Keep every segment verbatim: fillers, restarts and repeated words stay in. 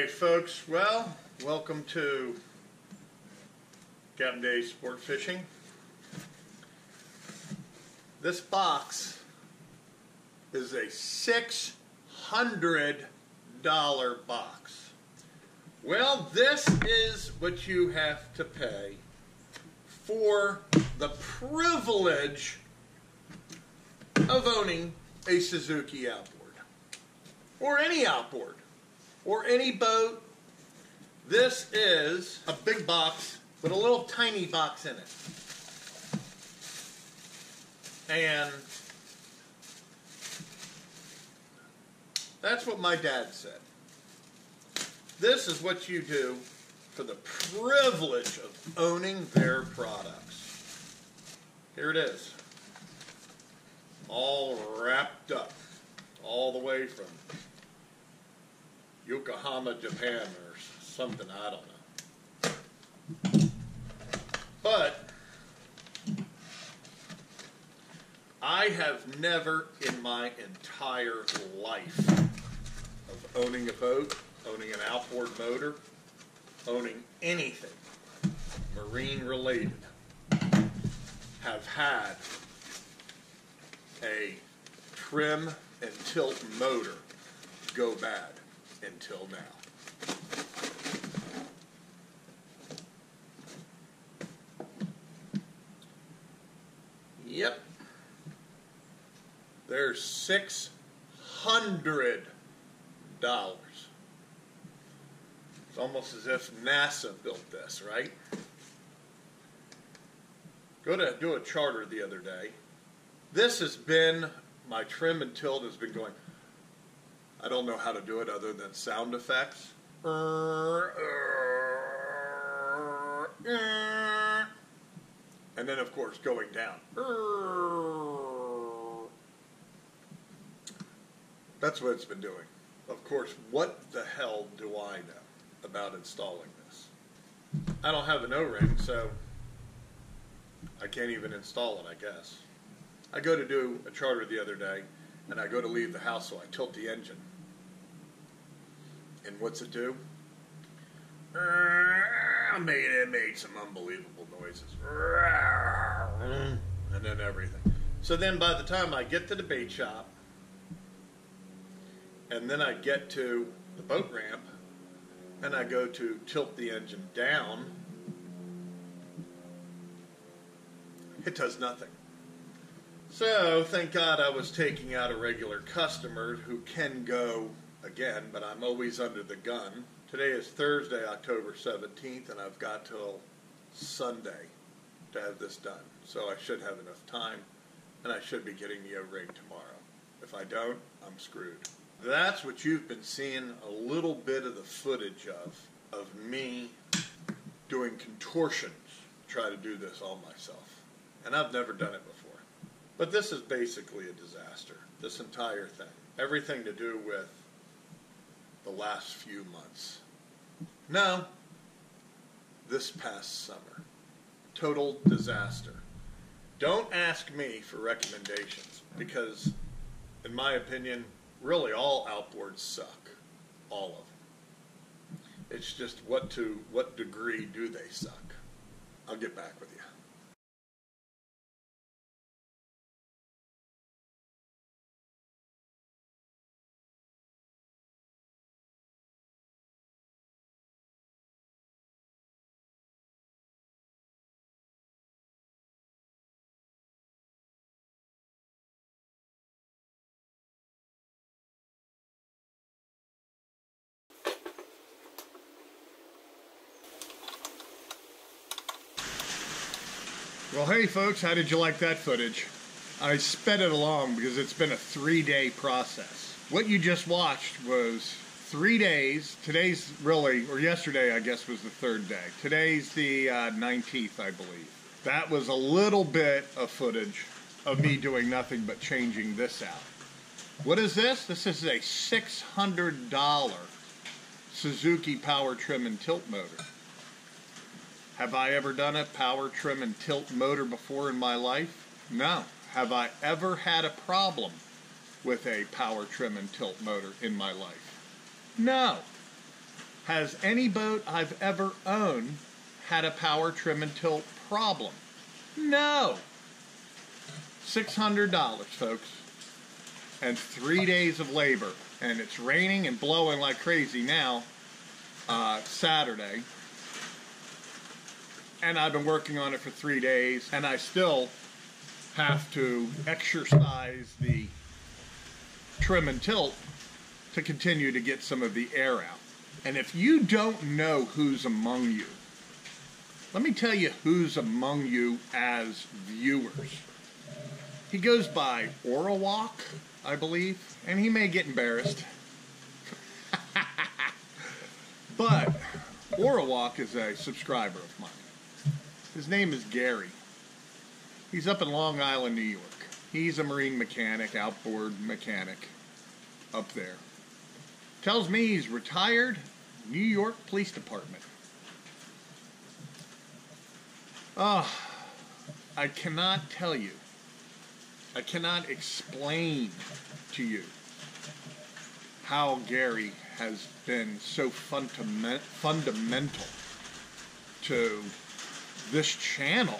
Alright folks, well, welcome to Capt Dave's Sport Fishing. This box is a six hundred dollar box. Well, this is what you have to pay for the privilege of owning a Suzuki outboard, or any outboard, or any boat. This is a big box with a little tiny box in it. And that's what my dad said. This is what you do for the privilege of owning their products. Here it is. All wrapped up. All the way from Yokohama, Japan, or something, I don't know. But I have never in my entire life of owning a boat, owning an outboard motor, owning anything marine related, have had a trim and tilt motor go bad. Until now. Yep. There's six hundred dollars. It's almost as if NASA built this, right? Go to do a charter the other day. This has been my trim and tilt has been going. I don't know how to do it other than sound effects. And then, of course, going down. That's what it's been doing. Of course, what the hell do I know about installing this? I don't have an O-ring, so I can't even install it, I guess. I go to do a charter the other day, and I go to leave the house, so I tilt the engine. And what's it do? I made it made some unbelievable noises, and then everything. So then, by the time I get to the bait shop, and then I get to the boat ramp, and I go to tilt the engine down, it does nothing. So thank God I was taking out a regular customer who can go. Again, but I'm always under the gun. Today is Thursday, October seventeenth, and I've got till Sunday to have this done. So I should have enough time, and I should be getting the O-ring tomorrow. If I don't, I'm screwed. That's what you've been seeing a little bit of the footage of, of me doing contortions, try to do this all myself. And I've never done it before. But this is basically a disaster, this entire thing. Everything to do with the last few months. No, this past summer. Total disaster. Don't ask me for recommendations because, in my opinion, really all outboards suck. All of them. It's just what to what degree do they suck? I'll get back with you. Well, hey folks, how did you like that footage? I sped it along because it's been a three-day process. What you just watched was three days. Today's really, or yesterday I guess was the third day. Today's the uh, nineteenth, I believe. That was a little bit of footage of me doing nothing but changing this out. What is this? This is a six hundred dollar Suzuki power trim and tilt motor. Have I ever done a power trim and tilt motor before in my life? No. Have I ever had a problem with a power trim and tilt motor in my life? No. Has any boat I've ever owned had a power trim and tilt problem? No. six hundred dollars, folks. And three days of labor. And it's raining and blowing like crazy now, uh, Saturday. And I've been working on it for three days. And I still have to exercise the trim and tilt to continue to get some of the air out. And if you don't know who's among you, let me tell you who's among you as viewers. He goes by Orawok, I believe, and he may get embarrassed. But Orawok is a subscriber of mine. His name is Gary. He's up in Long Island, New York. He's a marine mechanic, outboard mechanic up there. Tells me he's retired, New York Police Department. Oh, I cannot tell you. I cannot explain to you how Gary has been so fundament fundamental to this channel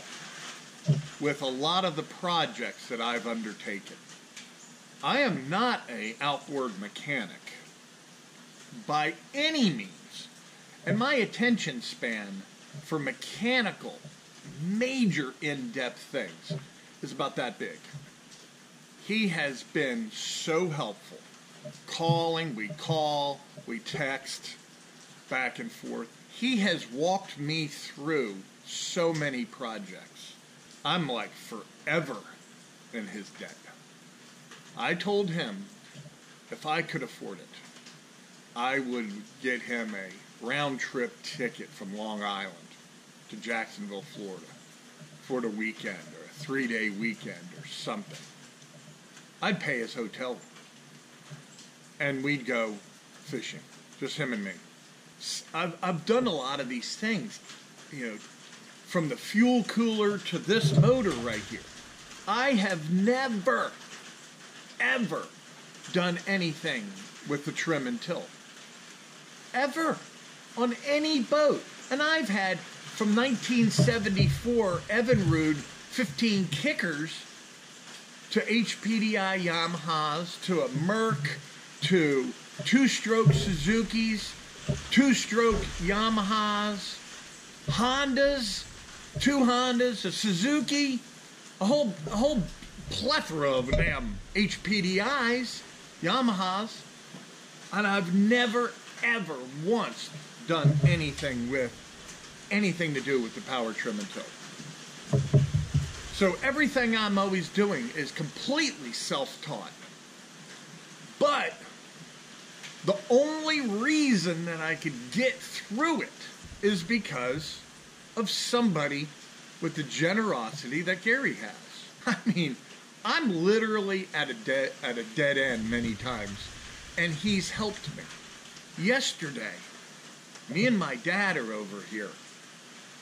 with a lot of the projects that I've undertaken. I am not an outboard mechanic by any means, and my attention span for mechanical, major in-depth things is about that big. He has been so helpful. Calling, we call, we text, back and forth. He has walked me through so many projects. I'm like forever in his debt. I told him if I could afford it, I would get him a round-trip ticket from Long Island to Jacksonville, Florida for the weekend or a three-day weekend or something. I'd pay his hotel and we'd go fishing, just him and me. I've, I've done a lot of these things, you know, from the fuel cooler to this motor right here. I have never, ever done anything with the trim and tilt. Ever. On any boat. And I've had, from nineteen seventy-four Evinrude fifteen kickers to H P D I Yamahas to a Merc to two-stroke Suzukis, two-stroke Yamahas, Hondas, two Hondas, a Suzuki, a whole, a whole plethora of damn H P D Is, Yamahas, and I've never, ever once done anything with, anything to do with the power trim and tilt. So everything I'm always doing is completely self-taught. But the only reason that I could get through it is because of somebody with the generosity that Gary has. I mean, I'm literally at a dead at a dead end many times, and he's helped me. Yesterday, me and my dad are over here,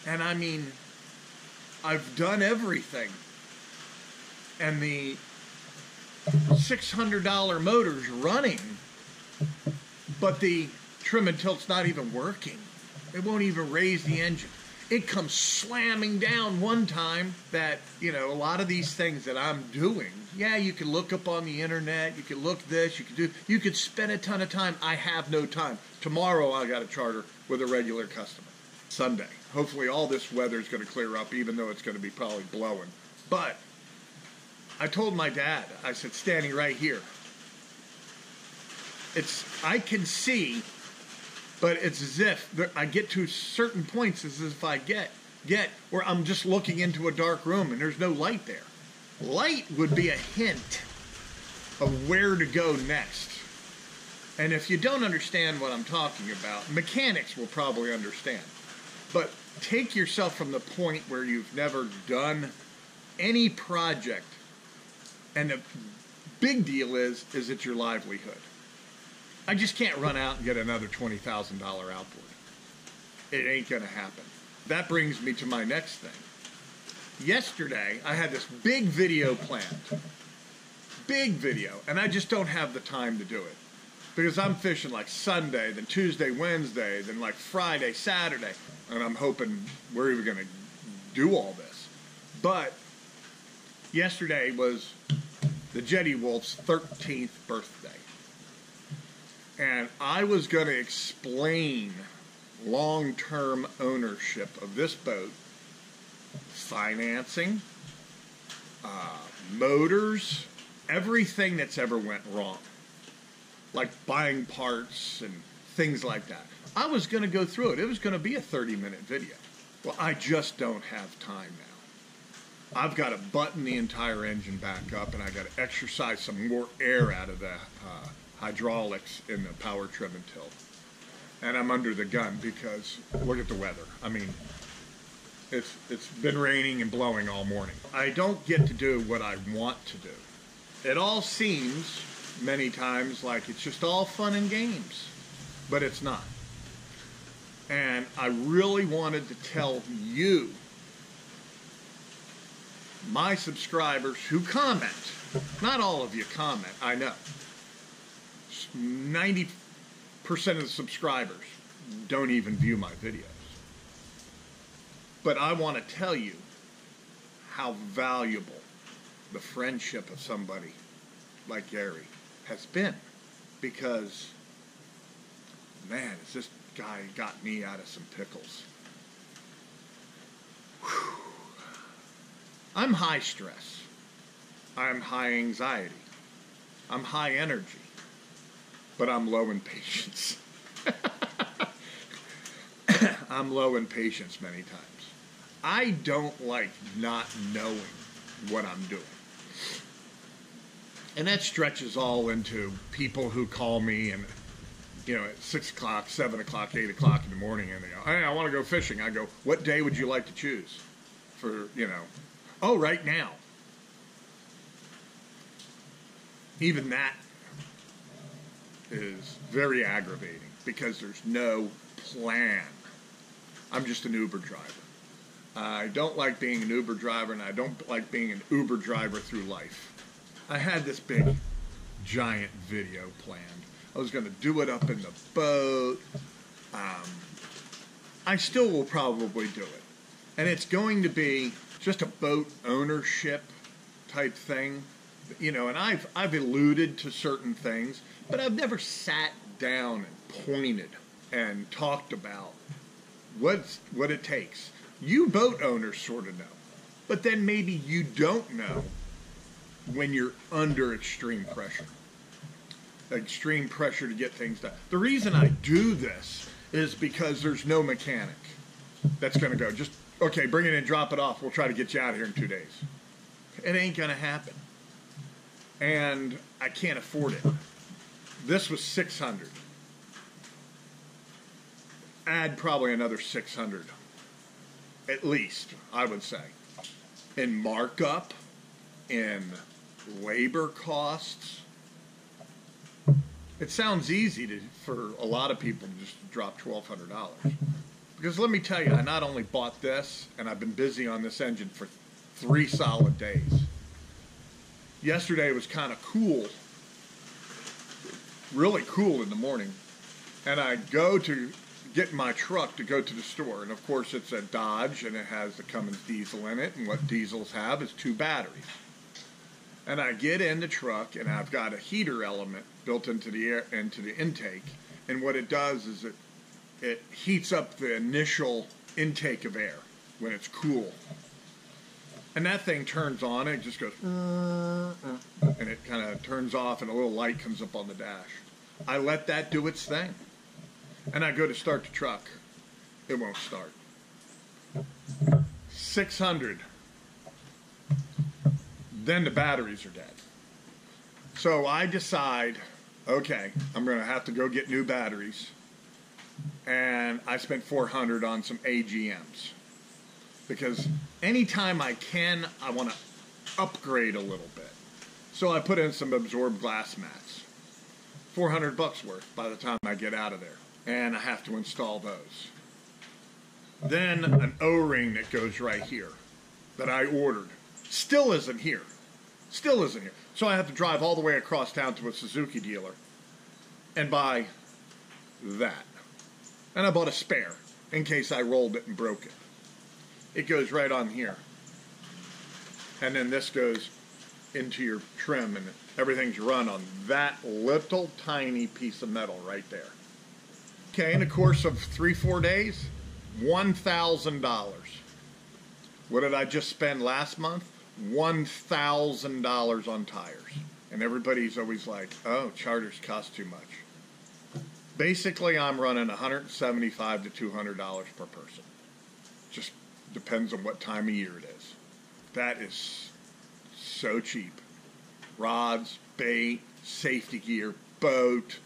and I mean, I've done everything, and the six hundred dollar motor's running, but the trim and tilt's not even working. It won't even raise the engine. It comes slamming down one time that, you know, a lot of these things that I'm doing, yeah, you can look up on the internet, you can look this, you can do, you could spend a ton of time. I have no time. Tomorrow I got a charter with a regular customer. Sunday. Hopefully all this weather is going to clear up, even though it's going to be probably blowing. But I told my dad, I said, standing right here, it's, I can see, but it's as if there, I get to certain points as if I get, get where I'm just looking into a dark room and there's no light there. Light would be a hint of where to go next. And if you don't understand what I'm talking about, mechanics will probably understand. But take yourself from the point where you've never done any project. And the big deal is, is it's your livelihood. I just can't run out and get another twenty thousand dollar outboard. It ain't going to happen. That brings me to my next thing. Yesterday, I had this big video planned. Big video. And I just don't have the time to do it. because I'm fishing like Sunday, then Tuesday, Wednesday, then like Friday, Saturday, and I'm hoping we're even going to do all this. But yesterday was the Jetty Wolf's thirteenth birthday. And I was going to explain long-term ownership of this boat, financing, uh, motors, everything that's ever went wrong, like buying parts and things like that. I was going to go through it. It was going to be a thirty-minute video. Well, I just don't have time now. I've got to button the entire engine back up, and I've got to exercise some more air out of the uh, hydraulics in the power trim and tilt. And I'm under the gun because look at the weather. I mean, it's, it's been raining and blowing all morning. I don't get to do what I want to do. It all seems many times like it's just all fun and games, but it's not. And I really wanted to tell you, my subscribers who comment, not all of you comment, I know. ninety percent of the subscribers don't even view my videos. But I want to tell you how valuable the friendship of somebody like Gary has been. Because, man, it's just... guy got me out of some pickles. Whew. I'm high stress. I'm high anxiety. I'm high energy. But I'm low in patience. I'm low in patience many times. I don't like not knowing what I'm doing. And that stretches all into people who call me and, you know, at six o'clock, seven o'clock, eight o'clock in the morning, and they go, hey, I want to go fishing. I go, what day would you like to choose for, you know, oh, right now. Even that is very aggravating because there's no plan. I'm just an Uber driver. I don't like being an Uber driver, and I don't like being an Uber driver through life. I had this big, giant video planned. I was going to do it up in the boat. Um, I still will probably do it. And it's going to be just a boat ownership type thing. You know, and I've, I've alluded to certain things, but I've never sat down and pointed and talked about what's, what it takes. You boat owners sort of know. But then maybe you don't know when you're under extreme pressure. Extreme pressure to get things done. The reason I do this is because there's no mechanic that's going to go, just, okay, bring it in, drop it off. We'll try to get you out of here in two days. It ain't going to happen. And I can't afford it. This was six hundred. Add probably another six hundred, at least, I would say. In markup, in labor costs. It sounds easy to, for a lot of people to just drop twelve hundred dollars. Because let me tell you, I not only bought this, and I've been busy on this engine for three solid days. Yesterday was kind of cool, really cool in the morning. And I go to get my truck to go to the store. And, of course, it's a Dodge, and it has the Cummins diesel in it. And what diesels have is two batteries. And I get in the truck, and I've got a heater element built into the air, into the intake. And what it does is it, it heats up the initial intake of air when it's cool. And that thing turns on, and it just goes, and it kind of turns off, and a little light comes up on the dash. I let that do its thing. And I go to start the truck. It won't start. six hundred. Then the batteries are dead. So I decide, okay, I'm going to have to go get new batteries. And I spent four hundred dollars on some A G Ms. Because anytime I can, I want to upgrade a little bit. So I put in some absorbed glass mats. four hundred bucks worth by the time I get out of there. And I have to install those. Then an O-ring that goes right here that I ordered still isn't here. Still isn't here. So I have to drive all the way across town to a Suzuki dealer and buy that. And I bought a spare in case I rolled it and broke it. It goes right on here. And then this goes into your trim, and everything's run on that little tiny piece of metal right there. Okay, in the course of three, four days, one thousand dollars. What did I just spend last month? one thousand dollars on tires. And everybody's always like, oh, charters cost too much. Basically, I'm running one hundred seventy-five to two hundred dollars per person. Just depends on what time of year it is. That is so cheap. Rods, bait, safety gear, boat,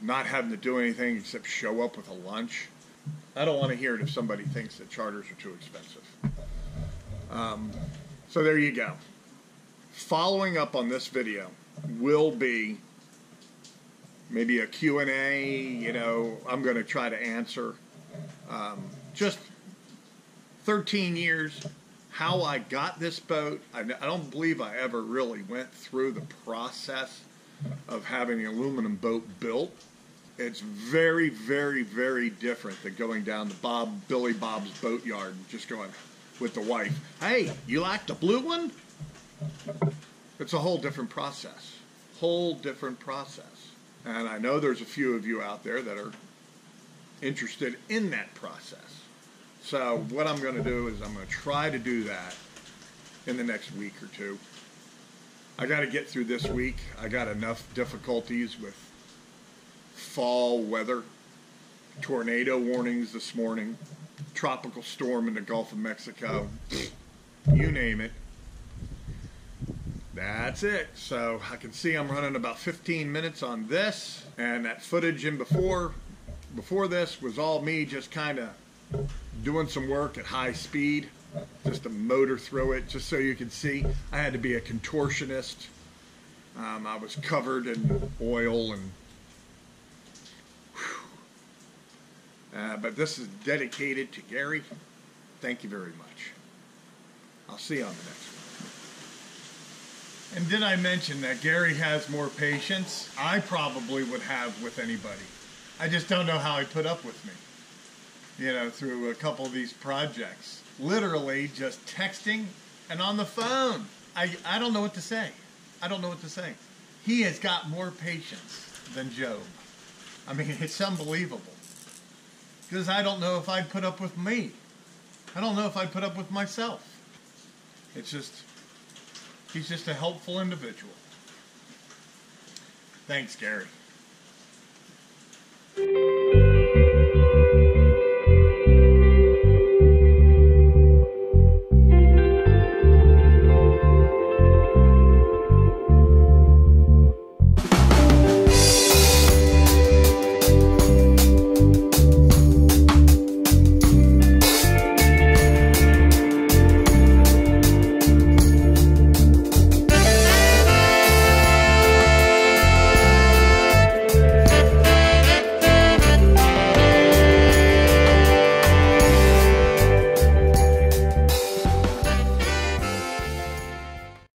not having to do anything except show up with a lunch. I don't want to hear it if somebody thinks that charters are too expensive. Um, so there you go. Following up on this video will be maybe a Q and A, you know, I'm going to try to answer um, just thirteen years, how I got this boat. I, I don't believe I ever really went through the process of having an aluminum boat built. It's very, very, very different than going down to Bob, Billy Bob's boat yard and just going with the wife, hey, you like the blue one? It's a whole different process. Whole different process. And I know there's a few of you out there that are interested in that process. So what I'm going to do is I'm going to try to do that in the next week or two. I got to get through this week. I got enough difficulties with fall weather, tornado warnings this morning, tropical storm in the Gulf of Mexico, you name it. That's it. So I can see I'm running about fifteen minutes on this, and that footage in before before this was all me just kind of doing some work at high speed, just a motor through it, just so you can see. I had to be a contortionist. Um, I was covered in oil and Uh, but this is dedicated to Gary. Thank you very much. I'll see you on the next one. And did I mention that Gary has more patience? I probably would have with anybody. I just don't know how he put up with me, you know, through a couple of these projects. Literally just texting and on the phone. I, I don't know what to say. I don't know what to say. He has got more patience than Job. I mean, it's unbelievable. Because I don't know if I'd put up with me. I don't know if I'd put up with myself. It's just, he's just a helpful individual. Thanks, Gary.